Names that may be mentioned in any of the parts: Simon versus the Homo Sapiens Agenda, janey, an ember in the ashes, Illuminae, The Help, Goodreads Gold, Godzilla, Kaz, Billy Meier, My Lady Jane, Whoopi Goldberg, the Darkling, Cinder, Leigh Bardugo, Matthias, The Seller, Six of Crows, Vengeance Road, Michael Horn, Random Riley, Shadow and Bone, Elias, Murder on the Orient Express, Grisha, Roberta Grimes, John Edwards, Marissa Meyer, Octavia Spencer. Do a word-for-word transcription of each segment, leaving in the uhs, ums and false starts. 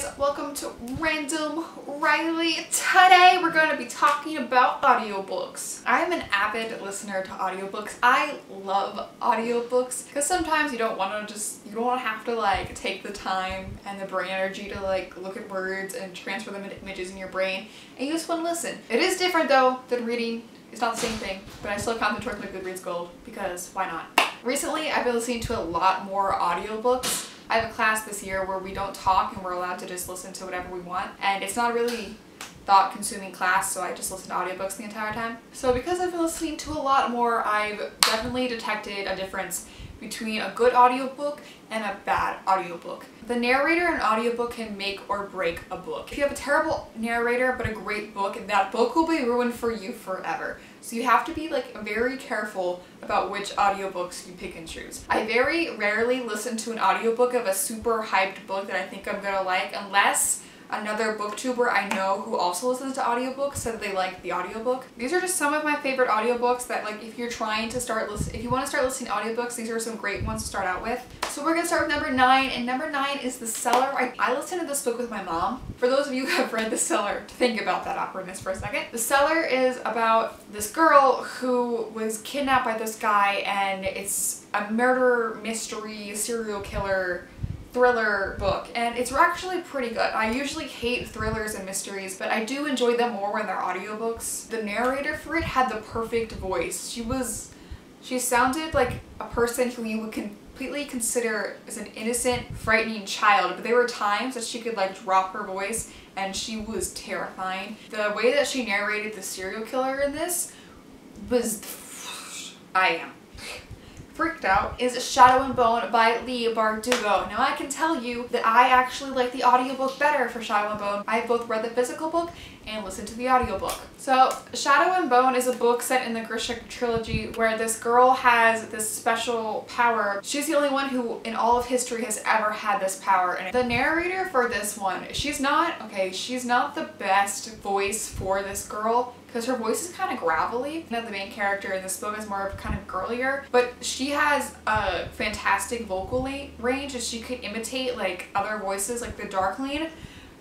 guys, welcome to Random Riley. Today we're going to be talking about audiobooks. I'm an avid listener to audiobooks. I love audiobooks because sometimes you don't want to just, you don't want to have to like take the time and the brain energy to like look at words and transfer them into images in your brain, and you just want to listen. It is different though than reading. It's not the same thing, but I still count them towards my Goodreads Gold because why not? Recently I've been listening to a lot more audiobooks. I have a class this year where we don't talk and we're allowed to just listen to whatever we want, and it's not really thought-consuming class, so I just listen to audiobooks the entire time. So because I've been listening to a lot more, I've definitely detected a difference between a good audiobook and a bad audiobook. The narrator in an audiobook can make or break a book. If you have a terrible narrator but a great book, that book will be ruined for you forever. So you have to be like very careful about which audiobooks you pick and choose. I very rarely listen to an audiobook of a super hyped book that I think I'm gonna like unless another booktuber I know who also listens to audiobooks said they like the audiobook. These are just some of my favorite audiobooks that, like, if you're trying to start listen if you want to start listening to audiobooks, these are some great ones to start out with. So we're gonna start with number nine, and number nine is The Seller. I, I listened to this book with my mom. For those of you who have read The Seller, think about that awkwardness for a second. The Seller is about this girl who was kidnapped by this guy, and it's a murder mystery, serial killer, thriller book, and it's actually pretty good. I usually hate thrillers and mysteries, but I do enjoy them more when they're audiobooks. The narrator for it had the perfect voice. She was, she sounded like a person who you would completely consider as an innocent, frightening child, but there were times that she could like drop her voice and she was terrifying. The way that she narrated the serial killer in this was, I am. freaked out is Shadow and Bone by Leigh Bardugo. Now I can tell you that I actually like the audiobook better for Shadow and Bone. I've both read the physical book and listened to the audiobook. So Shadow and Bone is a book set in the Grisha trilogy where this girl has this special power. She's the only one who in all of history has ever had this power, and the narrator for this one, she's not, okay, she's not the best voice for this girl, because her voice is kind of gravelly. Now the main character in this book is more of kind of girlier, but she has a fantastic vocal range and she could imitate like other voices like the Darkling.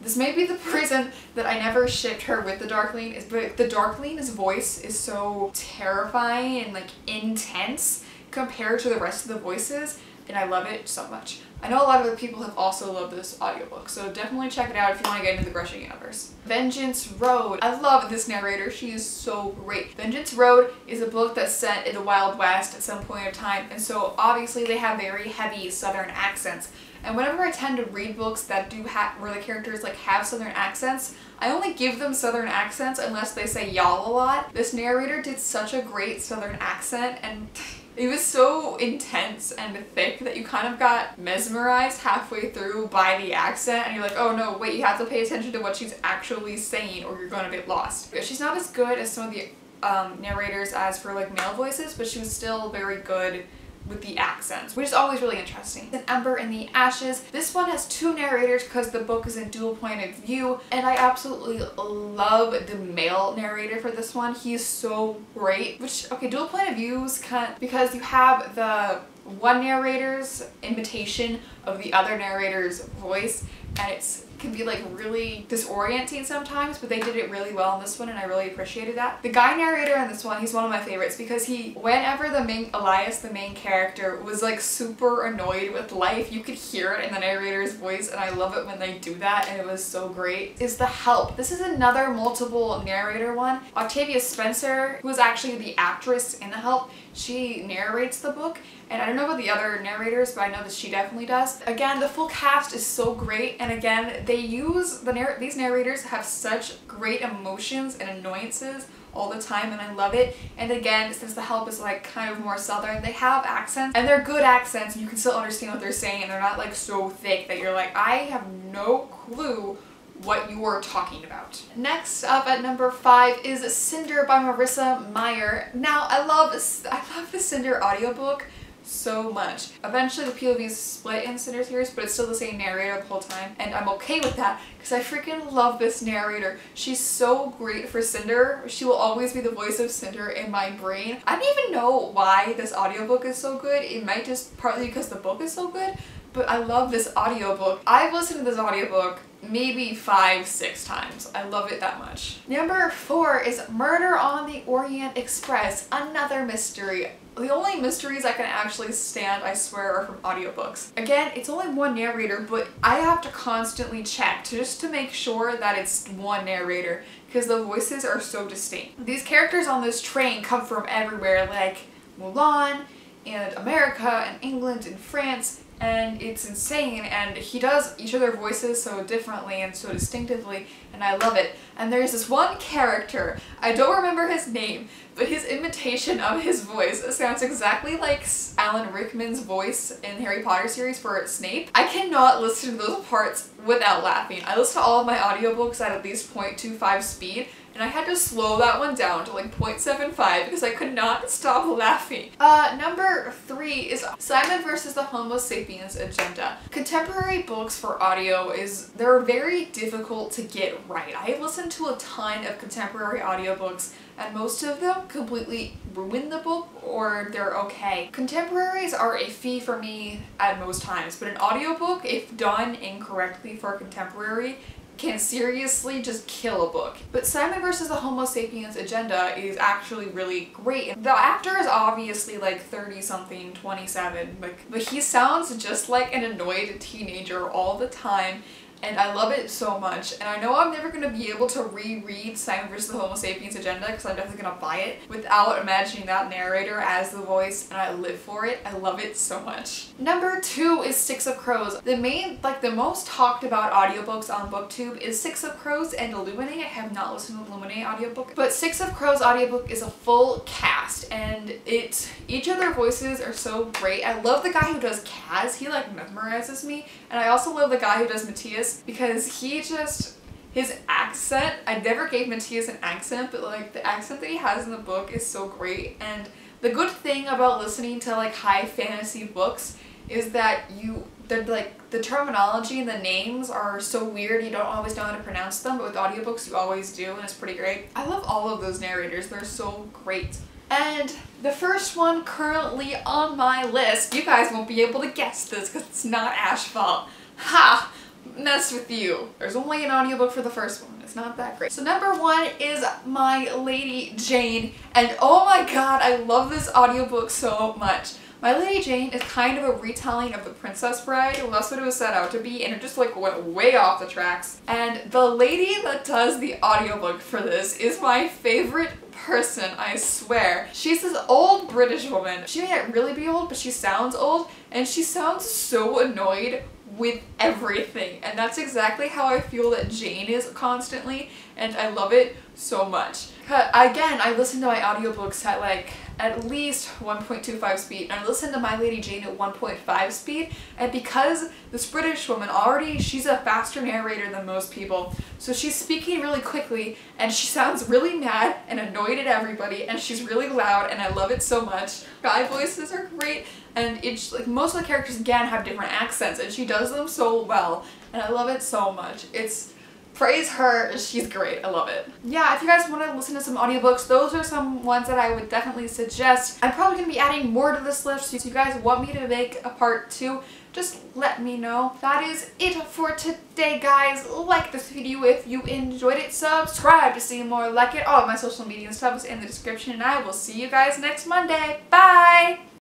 This may be the reason that I never shipped her with the Darkling, is but the Darkling's voice is so terrifying and like intense compared to the rest of the voices, and I love it so much. I know a lot of other people have also loved this audiobook, so definitely check it out if you want to get into the Grisha universe. Vengeance Road. I love this narrator. She is so great. Vengeance Road is a book that's set in the Wild West at some point of time, and so obviously they have very heavy southern accents. And whenever I tend to read books that do have, where the characters like have southern accents, I only give them southern accents unless they say y'all a lot. This narrator did such a great southern accent, and it was so intense and thick that you kind of got mesmerized halfway through by the accent, and you're like, oh no, wait, you have to pay attention to what she's actually saying or you're going to get lost. She's not as good as some of the um, narrators as for like male voices, but she was still very good with the accents, which is always really interesting. An Ember in the Ashes. This one has two narrators because the book is in dual point of view, and I absolutely love the male narrator for this one. He's so great. Which, okay, dual point of views kind of, because you have the one narrator's imitation of the other narrator's voice, and it's can be like really disorienting sometimes, but they did it really well in this one and I really appreciated that. The guy narrator in this one, he's one of my favorites because he, whenever the main, Elias, the main character, was like super annoyed with life, you could hear it in the narrator's voice, and I love it when they do that, and it was so great. Is The Help. This is another multiple narrator one. Octavia Spencer, who was actually the actress in The Help, she narrates the book, and I don't know about the other narrators, but I know that she definitely does. Again, the full cast is so great, and again, they use, the narr these narrators have such great emotions and annoyances all the time, and I love it. And again, since The Help is like kind of more southern, they have accents, and they're good accents, and you can still understand what they're saying, and they're not like so thick that you're like, I have no clue what you are talking about. Next up at number five is Cinder by Marissa Meyer. Now I love I love the Cinder audiobook so much. Eventually the P O Vs split in Cinder series, but it's still the same narrator the whole time, and I'm okay with that because I freaking love this narrator. She's so great for Cinder. She will always be the voice of Cinder in my brain. I don't even know why this audiobook is so good. It might just partly because the book is so good, But I love this audiobook. I've listened to this audiobook maybe five, six times. I love it that much. Number four is Murder on the Orient Express, another mystery. The only mysteries I can actually stand, I swear, are from audiobooks. Again, it's only one narrator, but I have to constantly check to just to make sure that it's one narrator because the voices are so distinct. These characters on this train come from everywhere, like Mulan and America and England and France, and it's insane, and he does each of their voices so differently and so distinctively, and I love it. And there's this one character, I don't remember his name, but his imitation of his voice sounds exactly like Alan Rickman's voice in the Harry Potter series for Snape. I cannot listen to those parts without laughing. I listen to all of my audiobooks at at least point two five speed, and I had to slow that one down to like point seven five because I could not stop laughing. Uh, number three is Simon versus the Homo Sapiens Agenda. Contemporary books for audio is, they're very difficult to get right. I have listened to a ton of contemporary audiobooks and most of them completely ruin the book or they're okay. Contemporaries are a fee for me at most times, but an audiobook, if done incorrectly for a contemporary, can seriously just kill a book. But Simon versus the Homo Sapiens Agenda is actually really great. The actor is obviously like thirty something, twenty-seven, like, but he sounds just like an annoyed teenager all the time, and I love it so much. And I know I'm never going to be able to reread Simon versus the Homo Sapiens Agenda because I'm definitely going to buy it without imagining that narrator as the voice, and I live for it. I love it so much. Number two is Six of Crows. The main, like the most talked about audiobooks on BookTube is Six of Crows and Illuminae. I have not listened to Illuminae audiobook, but Six of Crows audiobook is a full cast, and it's, each of their voices are so great. I love the guy who does Kaz. He like mesmerizes me. And I also love the guy who does Matthias, because he just, his accent, I never gave Matthias an accent, but like the accent that he has in the book is so great. And the good thing about listening to like high fantasy books is that you, they're like, the terminology and the names are so weird, you don't always know how to pronounce them, but with audiobooks you always do, and it's pretty great. I love all of those narrators, they're so great. And the first one currently on my list, you guys won't be able to guess this because it's not Asphalt. Ha! Mess with you. There's only an audiobook for the first one. It's not that great. So number one is My Lady Jane, and oh my god, I love this audiobook so much. My Lady Jane is kind of a retelling of The Princess Bride. Well, that's what it was set out to be, and it just like went way off the tracks. And the lady that does the audiobook for this is my favorite person, I swear. She's this old British woman. She can't really be old, but she sounds old, and she sounds so annoyed with everything, and that's exactly how I feel that Jane is constantly, and I love it so much. Again, I listen to my audiobooks at like at least one point two five speed, and I listen to My Lady Jane at one point five speed, and because this British woman already, she's a faster narrator than most people, so she's speaking really quickly, and she sounds really mad and annoyed at everybody, and she's really loud, and I love it so much. Guy voices are great, and it's like most of the characters again have different accents, and she does them so well, and I love it so much. It's praise her, she's great, I love it. Yeah, if you guys want to listen to some audiobooks, those are some ones that I would definitely suggest. I'm probably going to be adding more to this list, so if you guys want me to make a part two, just let me know. That is it for today, guys. Like this video if you enjoyed it, subscribe to see more like it. All of my social media and stuff is in the description, and I will see you guys next Monday. Bye!